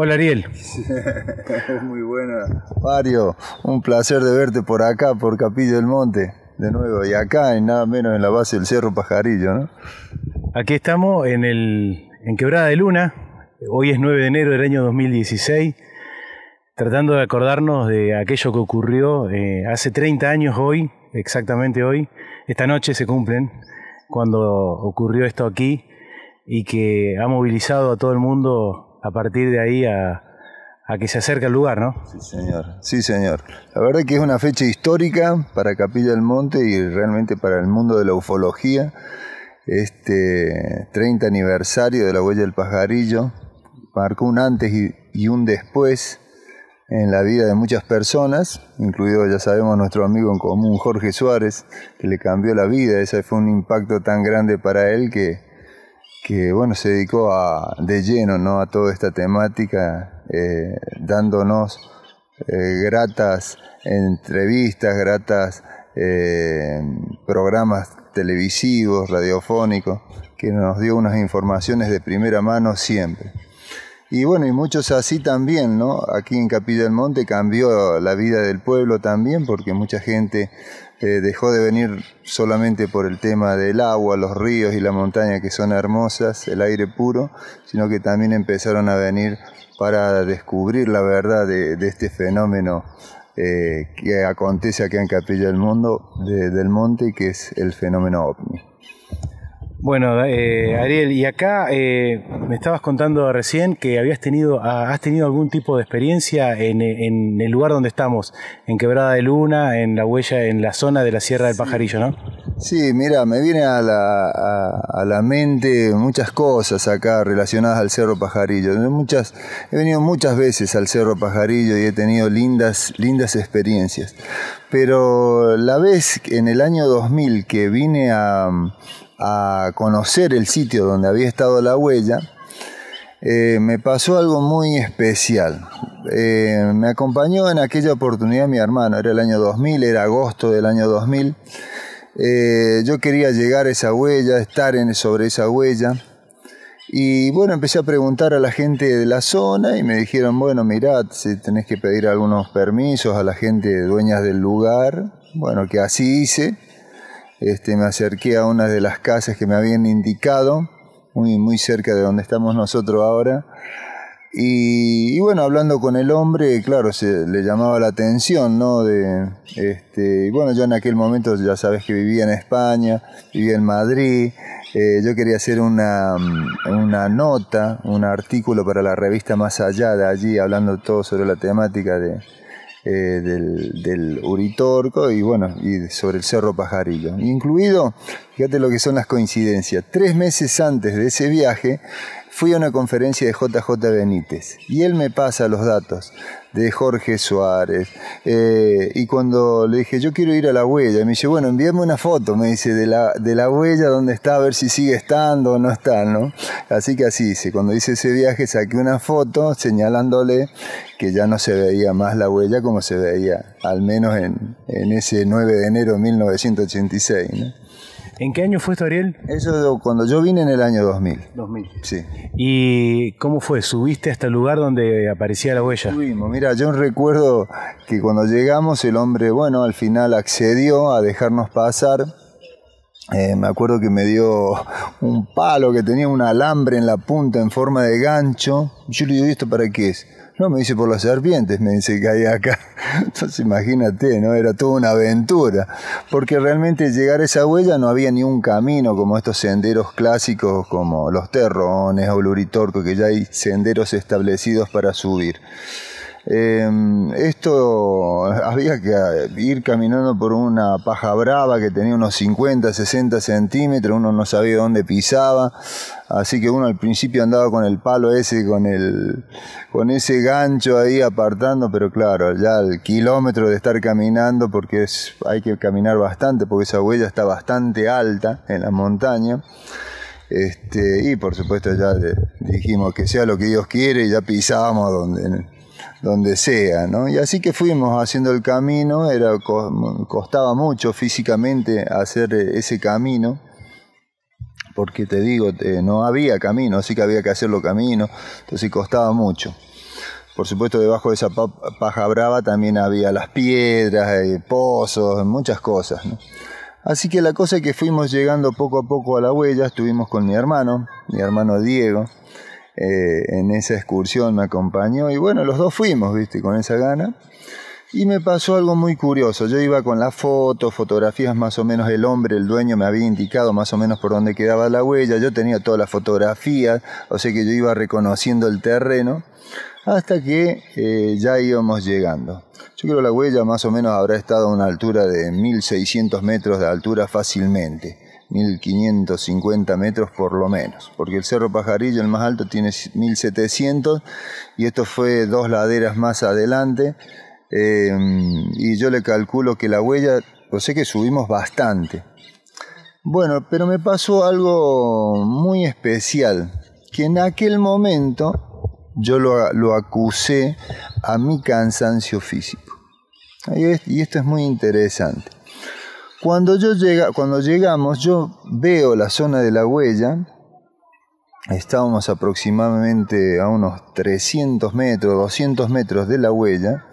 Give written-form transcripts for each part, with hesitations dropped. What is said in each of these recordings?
Hola Ariel. Muy buena. Mario, un placer de verte por acá, por Capilla del Monte, de nuevo. Y acá, y nada menos en la base del Cerro Pajarillo, ¿no? Aquí estamos en Quebrada de Luna. Hoy es 9 de enero del año 2016. Tratando de acordarnos de aquello que ocurrió hace 30 años hoy, exactamente hoy. Esta noche se cumplen cuando ocurrió esto aquí y que ha movilizado a todo el mundo a partir de ahí a que se acerque al lugar, ¿no? Sí, señor. Sí, señor. La verdad que es una fecha histórica para Capilla del Monte y realmente para el mundo de la ufología. Este 30 aniversario de la Huella del Pajarillo marcó un antes y un después en la vida de muchas personas, incluido, ya sabemos, nuestro amigo en común, Jorge Suárez, que le cambió la vida. Ese fue un impacto tan grande para él que bueno, se dedicó de lleno, ¿no?, a toda esta temática, dándonos gratas entrevistas, gratas programas televisivos, radiofónicos, que nos dio unas informaciones de primera mano siempre. Y bueno, y muchos así también, ¿no? Aquí en Capilla del Monte cambió la vida del pueblo también, porque mucha gente dejó de venir solamente por el tema del agua, los ríos y la montaña, que son hermosas, el aire puro, sino que también empezaron a venir para descubrir la verdad de este fenómeno que acontece acá en Capilla del Monte, que es el fenómeno ovni. Bueno, Ariel, y acá me estabas contando recién que has tenido algún tipo de experiencia en el lugar donde estamos, en Quebrada de Luna, en la huella, en la zona de la Sierra del Pajarillo, ¿no? Sí, mira, me vienen a la mente muchas cosas acá relacionadas al Cerro Pajarillo. He venido muchas veces al Cerro Pajarillo y he tenido lindas experiencias. Pero la vez en el año 2000 que vine a conocer el sitio donde había estado la huella, me pasó algo muy especial. Me acompañó en aquella oportunidad mi hermano, era el año 2000, era agosto del año 2000. Yo quería llegar a esa huella, estar sobre esa huella. Y bueno, empecé a preguntar a la gente de la zona y me dijeron, bueno, mirá, si tenés que pedir algunos permisos a la gente dueñas del lugar. Bueno, que así hice. Me acerqué a una de las casas que me habían indicado, muy cerca de donde estamos nosotros ahora, y bueno, hablando con el hombre, claro, le llamaba la atención, ¿no? Y bueno, yo en aquel momento, ya sabes que vivía en España, vivía en Madrid, yo quería hacer una nota, un artículo para la revista Más Allá de allí, hablando todo sobre la temática del Uritorco y bueno, y sobre el Cerro Pajarillo incluido. Fíjate lo que son las coincidencias, 3 meses antes de ese viaje fui a una conferencia de JJ Benítez y él me pasa los datos de Jorge Suárez, y cuando le dije yo quiero ir a la huella, me dice bueno, envíame una foto, me dice de la huella donde está, a ver si sigue estando o no está, ¿no? Así que así hice, cuando hice ese viaje saqué una foto señalándole que ya no se veía más la huella como se veía, al menos en ese 9 de enero de 1986, ¿no? ¿En qué año fue esto, Ariel? Eso cuando yo vine en el año 2000. 2000. Sí. ¿Y cómo fue? ¿Subiste hasta el lugar donde aparecía la huella? Subimos. Mira, yo recuerdo que cuando llegamos el hombre, bueno, al final accedió a dejarnos pasar. Me acuerdo que me dio un palo que tenía un alambre en la punta en forma de gancho. Yo le digo, ¿y esto para qué es? No, me dice, por las serpientes, me dice que hay acá. Entonces imagínate, ¿no? Era toda una aventura. Porque realmente llegar a esa huella no había ni un camino como estos senderos clásicos como los Terrones o el Uritorco, que ya hay senderos establecidos para subir. Esto había que ir caminando por una paja brava que tenía unos 50, 60 centímetros, uno no sabía dónde pisaba, así que uno al principio andaba con el palo ese, con ese gancho ahí apartando, pero claro, ya el kilómetro de estar caminando, porque hay que caminar bastante, porque esa huella está bastante alta en la montaña. Y por supuesto ya dijimos que sea lo que Dios quiere y ya pisábamos donde sea, ¿no? Y así que fuimos haciendo el camino, costaba mucho físicamente hacer ese camino, porque te digo, no había camino, así que había que hacerlo camino, entonces costaba mucho. Por supuesto, debajo de esa paja brava también había las piedras, pozos, muchas cosas, ¿no? Así que la cosa es que fuimos llegando poco a poco a la huella. Estuvimos con mi hermano Diego, en esa excursión me acompañó y bueno, los dos fuimos, ¿viste? Con esa gana. Y me pasó algo muy curioso. Yo iba con las fotografías más o menos, el dueño me había indicado más o menos por dónde quedaba la huella. Yo tenía todas las fotografías, o sea que yo iba reconociendo el terreno hasta que ya íbamos llegando. Yo creo que la huella más o menos habrá estado a una altura de 1600 metros de altura fácilmente, 1550 metros por lo menos, porque el Cerro Pajarillo, el más alto, tiene 1700 y esto fue dos laderas más adelante. Y yo le calculo que la huella, o sea que subimos bastante. Bueno, pero me pasó algo muy especial, que en aquel momento yo lo acusé a mi cansancio físico. Y esto es muy interesante. Cuando llegamos, yo veo la zona de la huella. Estábamos aproximadamente a unos 300 metros, 200 metros de la huella.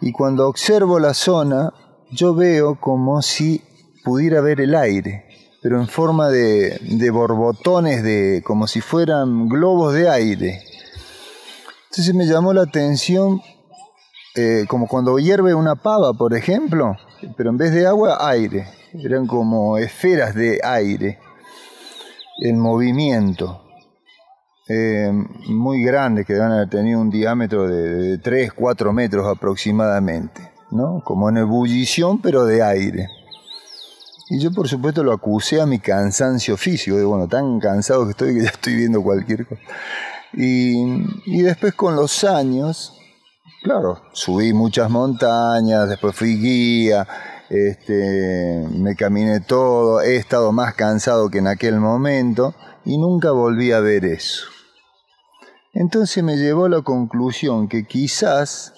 Y cuando observo la zona, yo veo como si pudiera ver el aire, pero en forma de borbotones, como si fueran globos de aire. Entonces me llamó la atención, como cuando hierve una pava, por ejemplo, pero en vez de agua, aire. Eran como esferas de aire en movimiento. Muy grandes, que deben haber tenido un diámetro de 3-4 metros aproximadamente, ¿no? Como en ebullición, pero de aire. Y yo, por supuesto, lo acusé a mi cansancio físico. Digo, bueno, tan cansado que estoy que ya estoy viendo cualquier cosa. Y después, con los años, claro, subí muchas montañas, después fui guía, me caminé todo, he estado más cansado que en aquel momento y nunca volví a ver eso. Entonces me llevó a la conclusión que quizás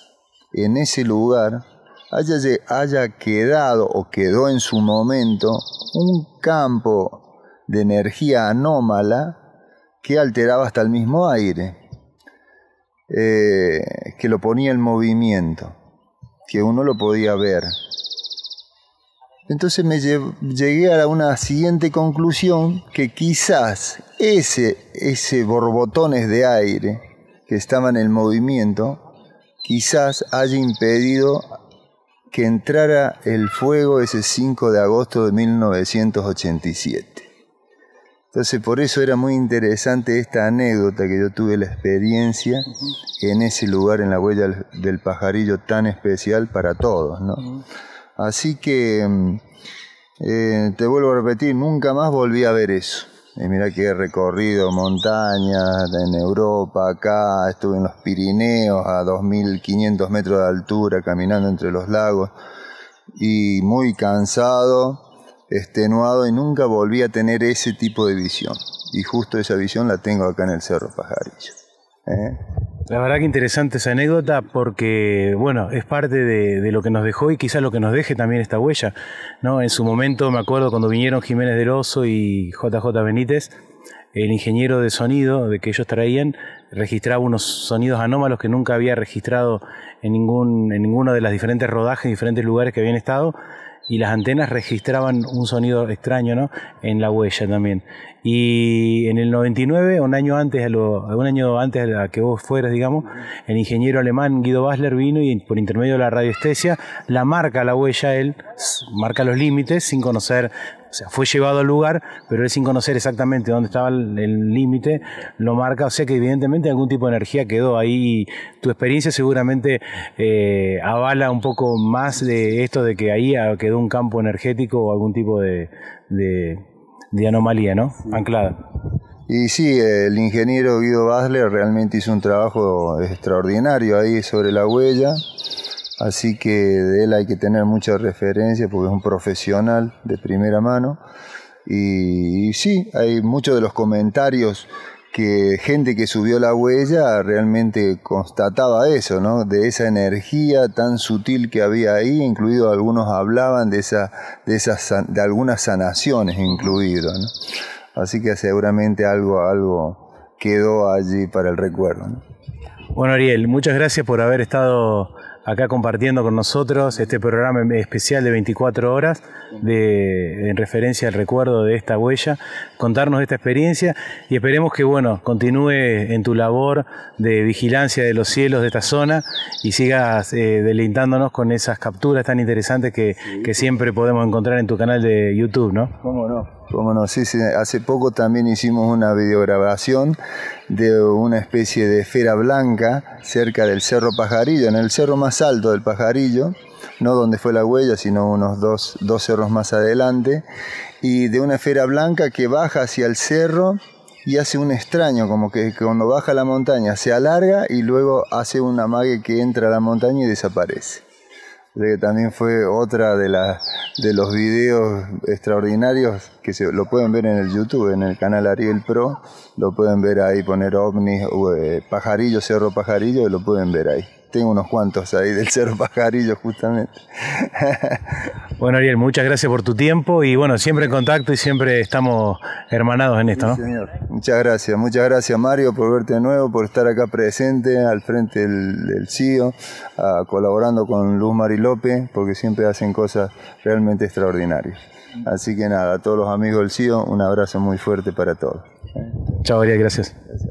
en ese lugar haya quedado o quedó en su momento un campo de energía anómala que alteraba hasta el mismo aire, que lo ponía en movimiento, que uno lo podía ver. Entonces me llegué a una siguiente conclusión, que quizás ese borbotones de aire que estaban en movimiento, quizás haya impedido que entrara el fuego ese 5 de agosto de 1987. Entonces por eso era muy interesante esta anécdota, que yo tuve la experiencia en ese lugar, en la Huella del Pajarillo, tan especial para todos, ¿no? Así que, te vuelvo a repetir, nunca más volví a ver eso. Y mirá que he recorrido montañas en Europa, acá, estuve en los Pirineos a 2500 metros de altura, caminando entre los lagos, y muy cansado, extenuado, y nunca volví a tener ese tipo de visión. Y justo esa visión la tengo acá en el Cerro Pajarillo. La verdad que interesante esa anécdota, porque bueno, es parte de lo que nos dejó y quizás lo que nos deje también esta huella, ¿no? En su momento me acuerdo cuando vinieron Jiménez de Oso y JJ Benítez, el ingeniero de sonido de que ellos traían, registraba unos sonidos anómalos que nunca había registrado en ninguno de las diferentes rodajes, diferentes lugares que habían estado, y las antenas registraban un sonido extraño, ¿no? En la huella también. Y en el 99, un año antes a que vos fueras, digamos, el ingeniero alemán Guido Bassler vino y por intermedio de la radiestesia la marca la huella, él marca los límites sin conocer, o sea, fue llevado al lugar, pero él sin conocer exactamente dónde estaba el límite, lo marca, o sea que evidentemente algún tipo de energía quedó ahí. Y tu experiencia seguramente avala un poco más de esto, de que ahí quedó un campo energético o algún tipo de anomalía, ¿no? Anclada. Y sí, el ingeniero Guido Bassler realmente hizo un trabajo extraordinario ahí sobre la huella, así que de él hay que tener mucha referencia porque es un profesional de primera mano. Y sí, hay muchos de los comentarios que gente que subió la huella realmente constataba eso, ¿no? De esa energía tan sutil que había ahí, incluido algunos hablaban de algunas sanaciones incluido, ¿no? Así que seguramente algo quedó allí para el recuerdo, ¿no? Bueno, Ariel, muchas gracias por haber estado acá compartiendo con nosotros este programa especial de 24 horas en referencia al recuerdo de esta huella, contarnos esta experiencia, y esperemos que, bueno, continúe en tu labor de vigilancia de los cielos de esta zona y sigas deleitándonos con esas capturas tan interesantes que siempre podemos encontrar en tu canal de YouTube, ¿no? ¿Cómo no? Cómo no, sí, sí. Hace poco también hicimos una videograbación de una especie de esfera blanca cerca del Cerro Pajarillo, en el cerro más alto del Pajarillo, no donde fue la huella, sino unos dos cerros más adelante, y de una esfera blanca que baja hacia el cerro y hace un extraño, como que cuando baja la montaña se alarga y luego hace un amague que entra a la montaña y desaparece. Que también fue otra de los videos extraordinarios que lo pueden ver en el YouTube, en el canal Ariel Pro, lo pueden ver ahí, poner ovnis, Pajarillo, Cerro Pajarillo, lo pueden ver ahí. Tengo unos cuantos ahí del Cerro Pajarillo justamente. Bueno, Ariel, muchas gracias por tu tiempo y bueno, siempre en contacto y siempre estamos hermanados en esto, ¿no? Sí, señor. Muchas gracias Mario por verte de nuevo, por estar acá presente al frente del CIO, colaborando con Luz Mari López, porque siempre hacen cosas realmente extraordinarias. Así que nada, a todos los amigos del CIO, un abrazo muy fuerte para todos. Chao, Ariel, gracias.